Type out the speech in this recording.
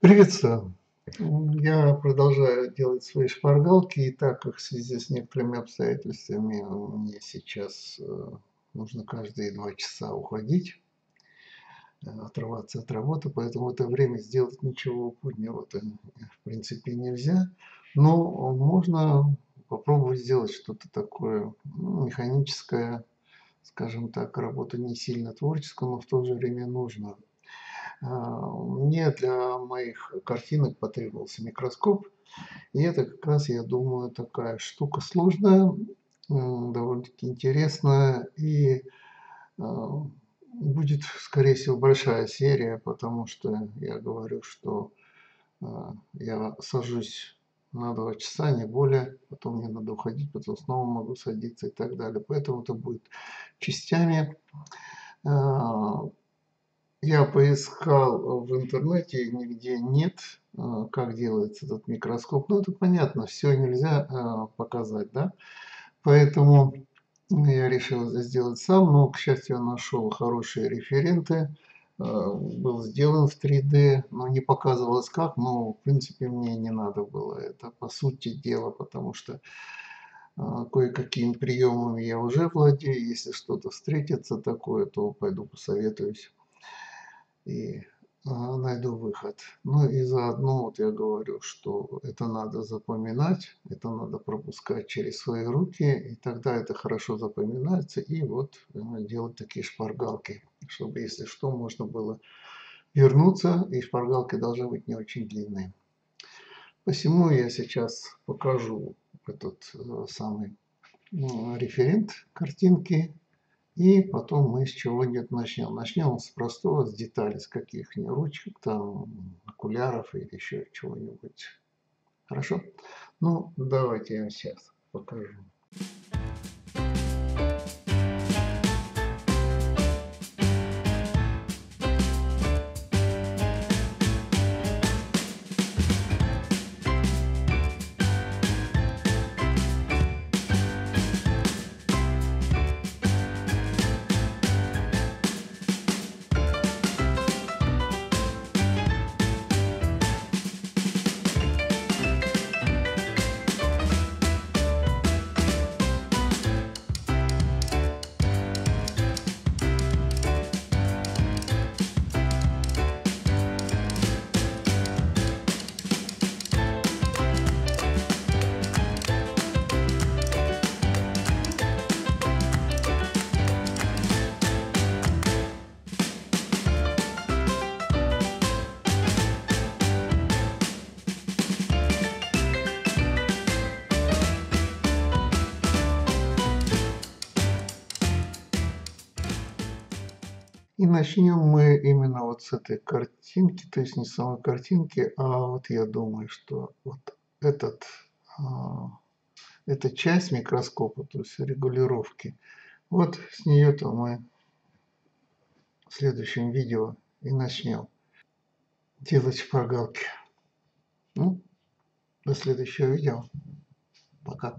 Приветствую. Я продолжаю делать свои шпаргалки, и так как в связи с некоторыми обстоятельствами мне сейчас нужно каждые 2 часа уходить, отрываться от работы, поэтому в это время сделать ничего путнего-то в принципе нельзя, но можно попробовать сделать что-то такое механическое, скажем так, работу не сильно творческую, но в то же время нужную. Мне для моих картинок потребовался микроскоп, и это как раз, я думаю, такая штука сложная, довольно-таки интересная, и будет, скорее всего, большая серия, потому что я говорю, что я сажусь на 2 часа, не более, потом мне надо уходить, потом снова могу садиться и так далее, поэтому это будет частями. Я поискал в интернете, нигде нет, как делается этот микроскоп. Ну, это понятно, все нельзя показать, да? Поэтому я решил это сделать сам, но, к счастью, я нашел хорошие референты. Был сделан в 3D, но не показывалось как, но, в принципе, мне не надо было это, по сути дела, потому что кое-какими приемами я уже владею. Если что-то встретится такое, то пойду посоветуюсь и найду выход. Ну и заодно вот я говорю, что это надо запоминать, это надо пропускать через свои руки, и тогда это хорошо запоминается, и вот делать такие шпаргалки, чтобы, если что, можно было вернуться, и шпаргалки должны быть не очень длинные. Посему я сейчас покажу этот самый референт картинки, и потом мы с чего-нибудь начнем. Начнем с простого, с деталей, с каких-нибудь ручек, там, окуляров или еще чего-нибудь. Хорошо? Ну, давайте я сейчас покажу. И начнем мы именно вот с этой картинки, то есть не с самой картинки, а вот я думаю, что вот эта часть микроскопа, то есть регулировки, вот с нее-то мы в следующем видео и начнем делать шпаргалки. Ну, до следующего видео. Пока.